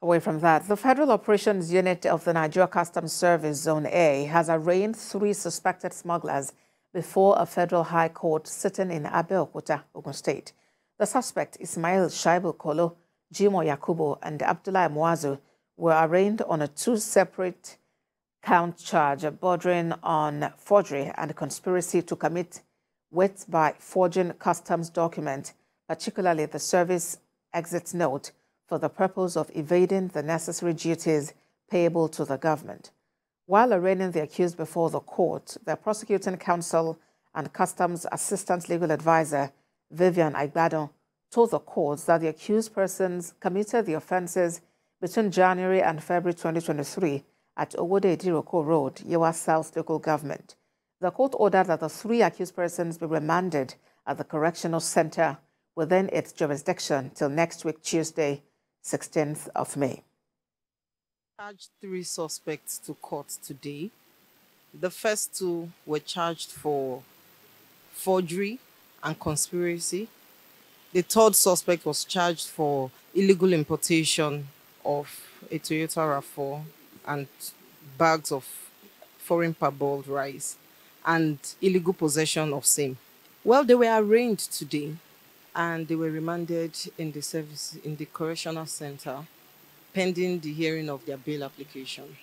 Away from that, the Federal Operations Unit of the Nigeria Customs Service, Zone A, has arraigned 3 suspected smugglers before a Federal High Court sitting in Abeokuta, Ogun State. The suspect, Ismail Shaibu Kolo, Jimo Yakubo, and Abdullah Mwazu, were arraigned on a 2-separate-count charge bordering on forgery and conspiracy to commit wit by forging customs document, particularly the service Exit Note, for the purpose of evading the necessary duties payable to the government. While arraigning the accused before the court, the prosecuting counsel and Customs Assistant Legal Advisor, Vivian Aigbado, told the court that the accused persons committed the offenses between January and February 2023 at Owode-Diroko Road, Yewa South local government. The court ordered that the 3 accused persons be remanded at the Correctional Center within its jurisdiction till next week, Tuesday, 16th of May. Charged 3 suspects to court today. The first 2 were charged for forgery and conspiracy. The 3rd suspect was charged for illegal importation of a Toyota RAV4 and bags of foreign parboiled rice and illegal possession of same. Well, they were arraigned today, and they were remanded in the Correctional Center pending the hearing of their bail application.